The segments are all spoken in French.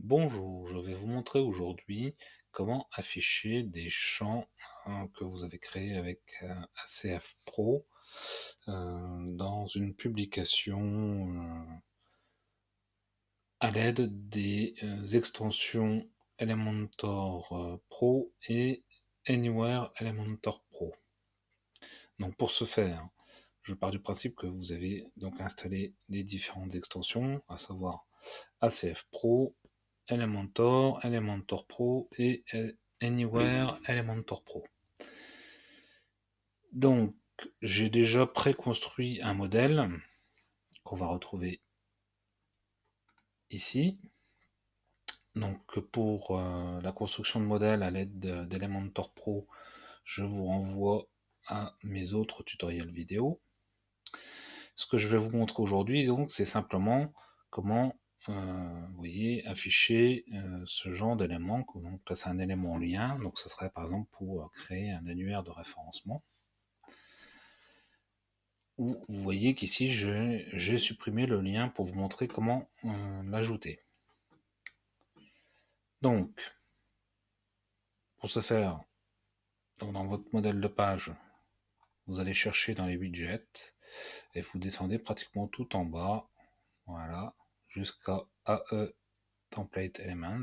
Bonjour, je vais vous montrer aujourd'hui comment afficher des champs que vous avez créés avec ACF Pro dans une publication à l'aide des extensions Elementor Pro et Anywhere Elementor Pro. Donc pour ce faire, je pars du principe que vous avez donc installé les différentes extensions, à savoir ACF Pro, Elementor, Elementor Pro et Anywhere Elementor Pro. Donc j'ai déjà préconstruit un modèle qu'on va retrouver ici. Donc pour la construction de modèle à l'aide d'Elementor Pro, je vous renvoie à mes autres tutoriels vidéo. Ce que je vais vous montrer aujourd'hui, donc, c'est simplement comment vous voyez, afficher ce genre d'élément. Donc là c'est un élément lien, donc ce serait par exemple pour créer un annuaire de référencement. Vous voyez qu'ici j'ai supprimé le lien pour vous montrer comment l'ajouter. Donc pour ce faire, dans votre modèle de page, vous allez chercher dans les widgets et vous descendez pratiquement tout en bas, voilà, jusqu'à AE Template Elements,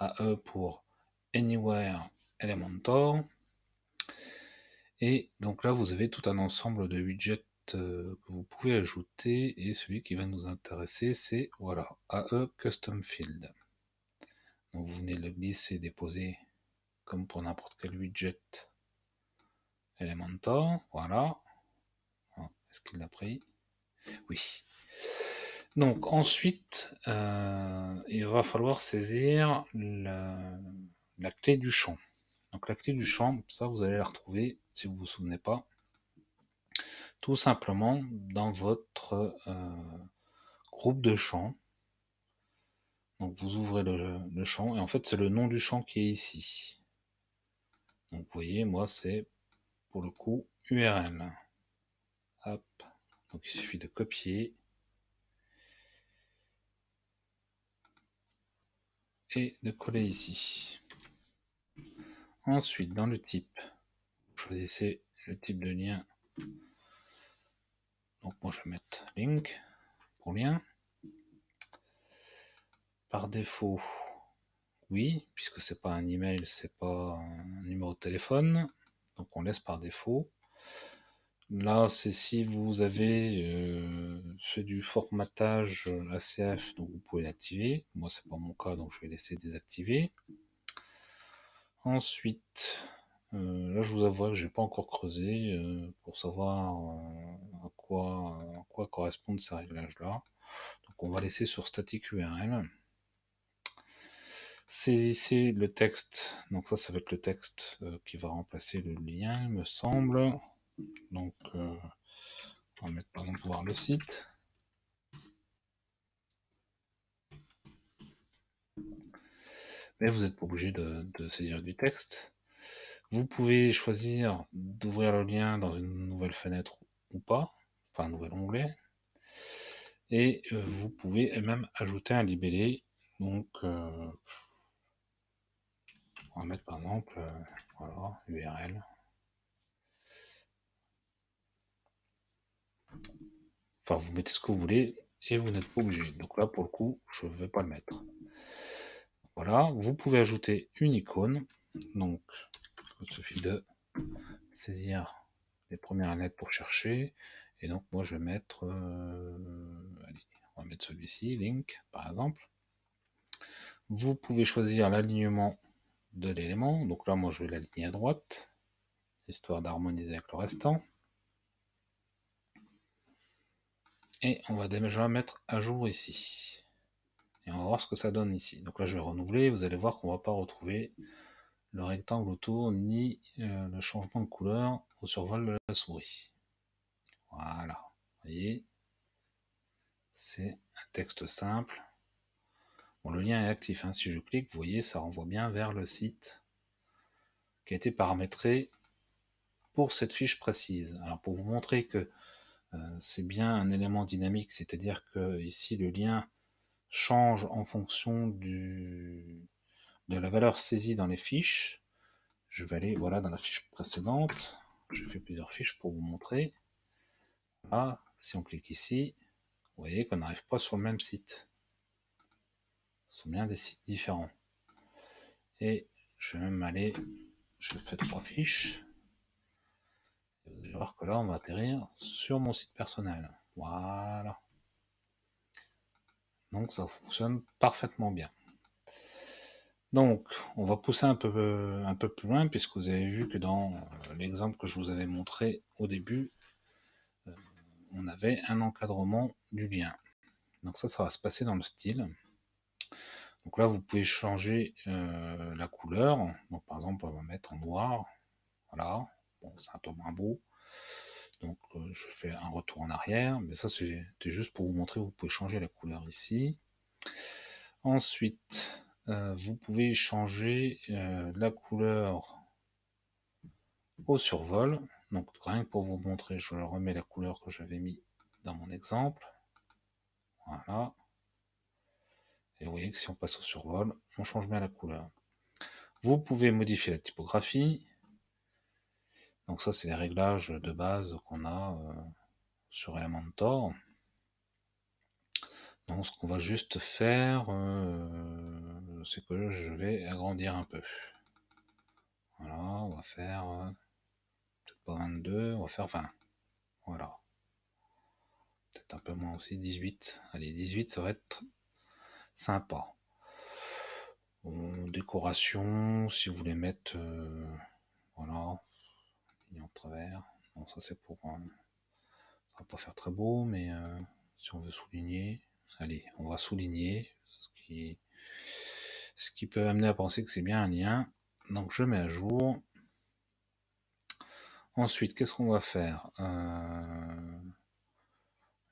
AE pour Anywhere Elementor, et donc là vous avez tout un ensemble de widgets que vous pouvez ajouter, et celui qui va nous intéresser c'est, voilà, AE Custom Field. Donc vous venez le glisser, déposer comme pour n'importe quel widget Elementor, voilà. Est-ce qu'il l'a pris? Oui. Donc ensuite, il va falloir saisir la clé du champ. Donc la clé du champ, ça vous allez la retrouver, si vous ne vous souvenez pas, tout simplement dans votre groupe de champs. Donc vous ouvrez le champ, et en fait c'est le nom du champ qui est ici. Donc vous voyez, moi c'est pour le coup URL. Hop. Donc il suffit de copier. Et de coller ici. Ensuite, dans le type, choisissez le type de lien. Donc moi je vais mettre link pour lien. Par défaut, oui, puisque c'est pas un email, c'est pas un numéro de téléphone, donc on laisse par défaut. Là, c'est si vous avez fait du formatage ACF, donc vous pouvez l'activer. Moi, c'est pas mon cas, donc je vais laisser désactiver. Ensuite, là, je vous avoue que j'ai pas encore creusé pour savoir à quoi correspondent ces réglages-là. Donc, on va laisser sur static URL. Saisissez le texte. Donc, ça va être le texte qui va remplacer le lien, il me semble. Donc, on va mettre par exemple voir le site. Mais vous n'êtes pas obligé de saisir du texte. Vous pouvez choisir d'ouvrir le lien dans une nouvelle fenêtre ou pas, enfin un nouvel onglet. Et vous pouvez même ajouter un libellé. Donc, on va mettre par exemple voilà, URL. Enfin, vous mettez ce que vous voulez et vous n'êtes pas obligé. Donc là, pour le coup, je ne vais pas le mettre. Voilà, vous pouvez ajouter une icône. Donc, il suffit de saisir les premières lettres pour chercher. Et donc, moi, je vais mettre... allez, on va mettre celui-ci, link, par exemple. Vous pouvez choisir l'alignement de l'élément. Donc là, moi, je vais l'aligner à droite, histoire d'harmoniser avec le restant. Et on va déjà mettre à jour ici. Et on va voir ce que ça donne ici. Donc là, je vais renouveler. Vous allez voir qu'on ne va pas retrouver le rectangle autour, ni le changement de couleur au survol de la souris. Voilà. Vous voyez, c'est un texte simple. Bon, le lien est actif, hein. Si je clique, vous voyez, ça renvoie bien vers le site qui a été paramétré pour cette fiche précise. Alors, pour vous montrer que c'est bien un élément dynamique, c'est-à-dire que ici le lien change en fonction de la valeur saisie dans les fiches. Je vais aller voilà dans la fiche précédente. Je fais plusieurs fiches pour vous montrer. Là, si on clique ici, vous voyez qu'on n'arrive pas sur le même site. Ce sont bien des sites différents. Et je vais même aller, je fais 3 fiches. Vous allez voir que là, on va atterrir sur mon site personnel. Voilà. Donc, ça fonctionne parfaitement bien. Donc, on va pousser un peu plus loin, puisque vous avez vu que dans l'exemple que je vous avais montré au début, on avait un encadrement du lien. Donc ça va se passer dans le style. Donc là, vous pouvez changer la couleur. Donc par exemple, on va mettre en noir. Voilà. Bon, c'est un peu moins beau. Donc je fais un retour en arrière. Mais ça, c'était juste pour vous montrer. Vous pouvez changer la couleur ici. Ensuite... vous pouvez changer la couleur au survol. Donc rien que pour vous montrer, je remets la couleur que j'avais mis dans mon exemple. Voilà. Et vous voyez que si on passe au survol, on change bien la couleur. Vous pouvez modifier la typographie. Donc ça, c'est les réglages de base qu'on a sur Elementor. Donc ce qu'on va juste faire, c'est que je vais agrandir un peu. Voilà, on va faire peut-être pas 22, on va faire 20. Voilà. Peut-être un peu moins aussi, 18. Allez, 18, ça va être sympa. Bon, décoration, si vous voulez mettre, voilà, ligne en travers. Bon, ça c'est pour, ça va pas faire très beau, mais si on veut souligner... Allez, on va souligner ce qui peut amener à penser que c'est bien un lien. Donc je mets à jour. Ensuite, qu'est-ce qu'on va faire?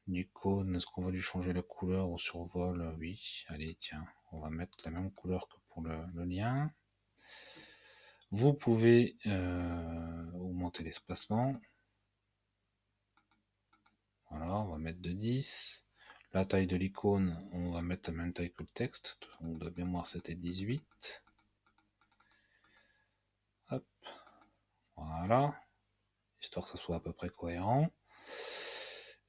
L'icône, est-ce qu'on va lui changer la couleur au survol? Oui, allez, tiens, on va mettre la même couleur que pour le lien. Vous pouvez augmenter l'espacement. Voilà, on va mettre de 10. La taille de l'icône, on va mettre la même taille que le texte. Donc de mémoire, c'était 18. Hop. Voilà. Histoire que ça soit à peu près cohérent.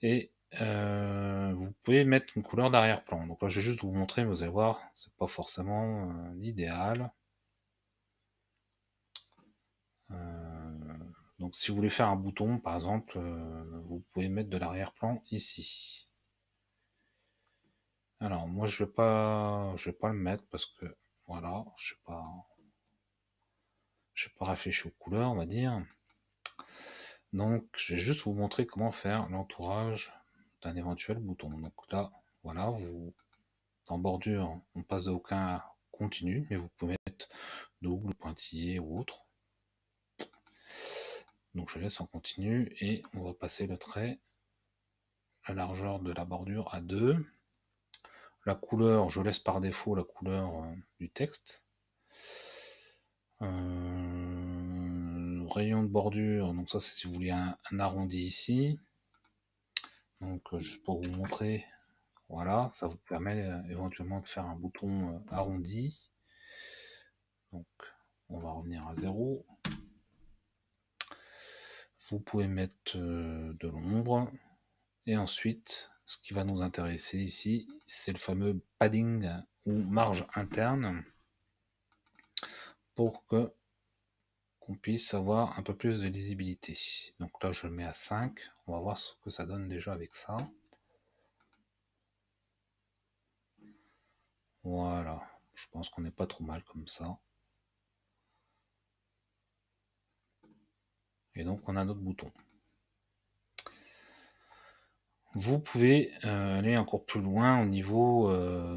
Et vous pouvez mettre une couleur d'arrière-plan. Donc là, je vais juste vous montrer, mais vous allez voir, c'est pas forcément l'idéal. Donc si vous voulez faire un bouton, par exemple, vous pouvez mettre de l'arrière-plan ici. Alors moi je vais pas le mettre parce que voilà, je sais pas réfléchir aux couleurs, on va dire. Donc je vais juste vous montrer comment faire l'entourage d'un éventuel bouton. Donc là, voilà, vous en bordure, on passe de aucun à continu, mais vous pouvez mettre double, pointillé ou autre. Donc je laisse en continu et on va passer le trait, la largeur de la bordure à 2. La couleur, je laisse par défaut la couleur du texte. Rayon de bordure, donc ça c'est si vous voulez un arrondi ici. Donc juste pour vous montrer, voilà, ça vous permet éventuellement de faire un bouton arrondi. Donc on va revenir à 0. Vous pouvez mettre de l'ombre. Et ensuite... ce qui va nous intéresser ici, c'est le fameux padding ou marge interne pour que qu'on puisse avoir un peu plus de lisibilité. Donc là, je le mets à 5. On va voir ce que ça donne déjà avec ça. Voilà. Je pense qu'on n'est pas trop mal comme ça. Et donc, on a notre bouton. Vous pouvez aller encore plus loin au niveau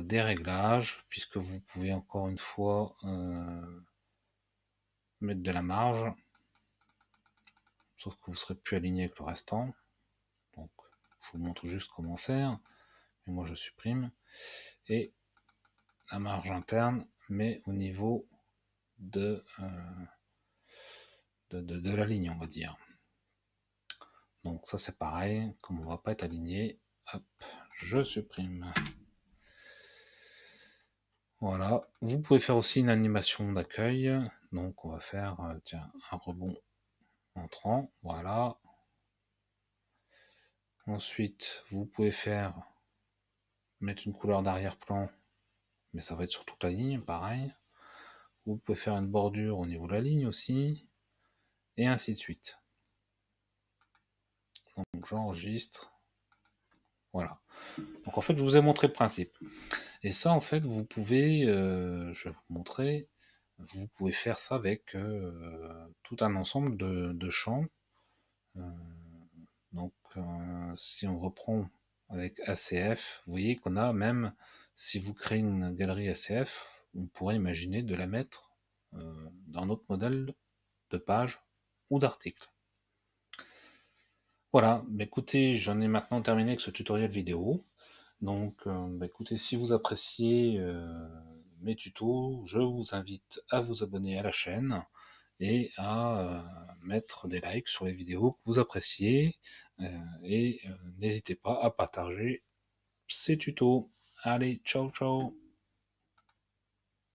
des réglages, puisque vous pouvez encore une fois mettre de la marge, sauf que vous ne serez plus aligné avec le restant. Donc je vous montre juste comment faire, mais moi je supprime. Et la marge interne, mais au niveau de la ligne, on va dire. Donc ça c'est pareil, comme on ne va pas être aligné, hop, je supprime. Voilà, vous pouvez faire aussi une animation d'accueil. Donc on va faire tiens, un rebond entrant, voilà. Ensuite, vous pouvez faire mettre une couleur d'arrière-plan, mais ça va être sur toute la ligne, pareil. Vous pouvez faire une bordure au niveau de la ligne aussi, et ainsi de suite. Donc j'enregistre, voilà. Donc en fait, je vous ai montré le principe. Et ça, en fait, vous pouvez, je vais vous montrer, vous pouvez faire ça avec tout un ensemble de champs. Si on reprend avec ACF, vous voyez qu'on a même, si vous créez une galerie ACF, on pourrait imaginer de la mettre dans notre modèle de page ou d'article. Voilà, bah écoutez, j'en ai maintenant terminé avec ce tutoriel vidéo. Donc, bah écoutez, si vous appréciez mes tutos, je vous invite à vous abonner à la chaîne et à mettre des likes sur les vidéos que vous appréciez. Et n'hésitez pas à partager ces tutos. Allez, ciao, ciao!